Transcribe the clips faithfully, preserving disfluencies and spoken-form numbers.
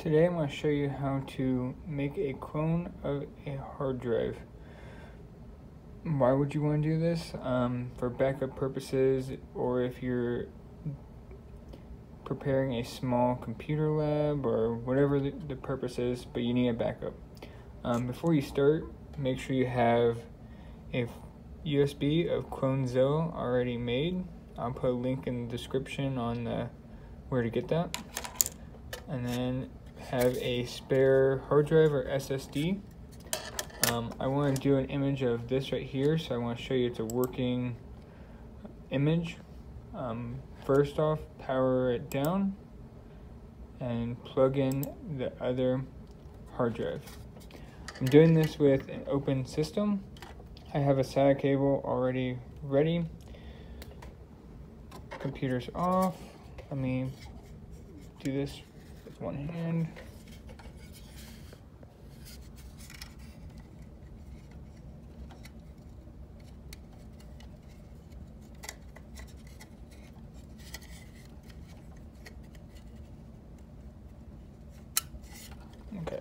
Today I'm going to show you how to make a clone of a hard drive. Why would you want to do this? Um, for backup purposes, or if you're preparing a small computer lab, or whatever the, the purpose is, but you need a backup. Um, before you start, make sure you have a U S B of Clonezilla already made. I'll put a link in the description on the, where to get that. And then have a spare hard drive or S S D. Um, I want to do an image of this right here, so I want to show you it's a working image. Um, first off, power it down and plug in the other hard drive. I'm doing this with an open system. I have a SATA cable already ready. Computer's off. Let me do this with one hand. Okay.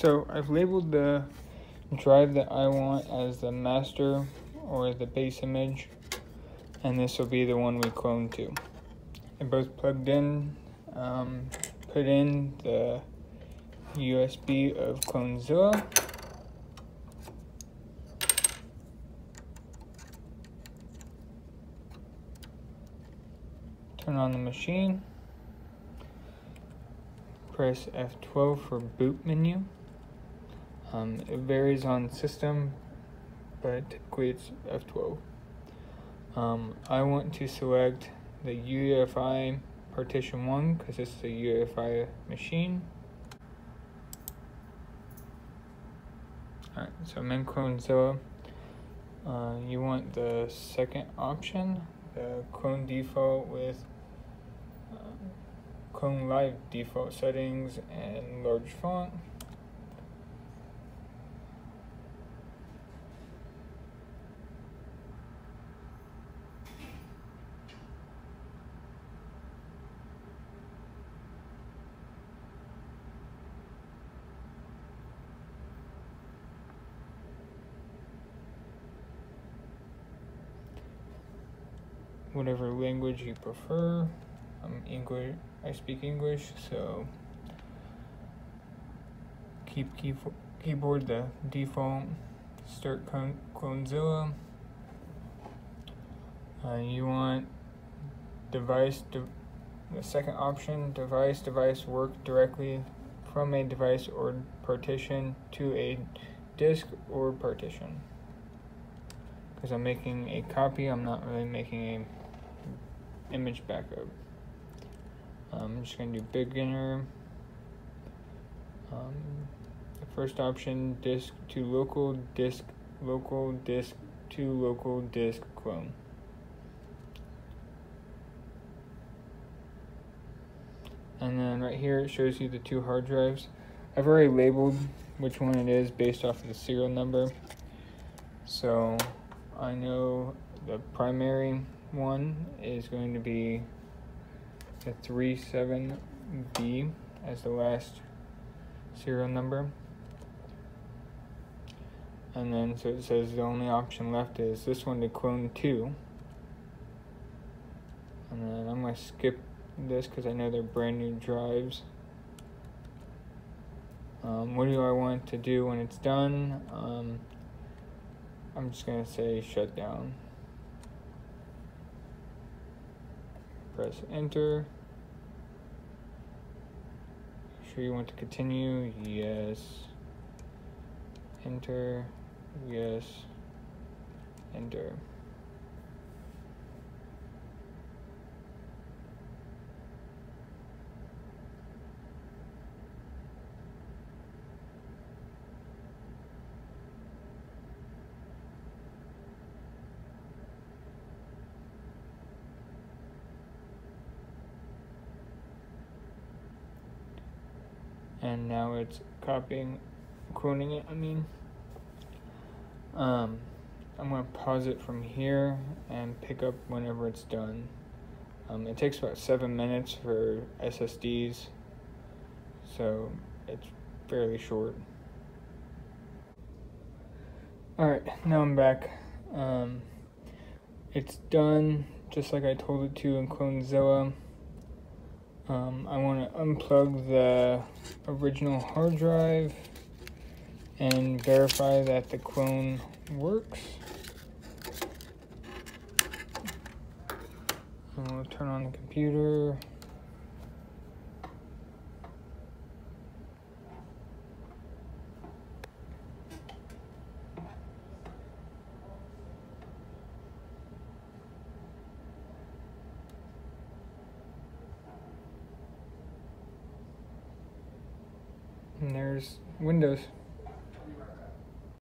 So I've labeled the drive that I want as the master or the base image, and this will be the one we clone to. They're both plugged in. Um, put in the U S B of Clonezilla. Turn on the machine. Press F twelve for boot menu. Um, it varies on system, but typically it's F twelve. Um, I want to select the U E F I partition one because it's a U E F I machine. Alright, so I'm in Clonezilla. Uh, you want the second option, the clone default with uh, clone live default settings and large font. Whatever language you prefer. I'm English, I speak English, so keep key, keyboard the default. Start Clonezilla. Uh, you want device, de the second option, device, device work directly from a device or partition to a disk or partition. Because I'm making a copy, I'm not really making a image backup. Um, I'm just going to do beginner. Um, the first option, disk to local, disk local, disk to local, disk clone. And then right here it shows you the two hard drives. I've already labeled which one it is based off of the serial number. So I know the primary one is going to be the three seven B as the last serial number. And then so it says the only option left is this one to clone to. And then I'm going to skip this because I know they're brand new drives. Um, what do I want to do when it's done? Um, I'm just going to say shut down. Press enter. Sure you want to continue? Yes. Enter. Yes. Enter. and now it's copying, cloning it, I mean. Um, I'm going to pause it from here and pick up whenever it's done. Um, it takes about seven minutes for S S Ds, so it's fairly short. Alright, now I'm back. Um, it's done, just like I told it to in Clonezilla. Um, I want to unplug the original hard drive and verify that the clone works. And we'll turn on the computer. And there's Windows.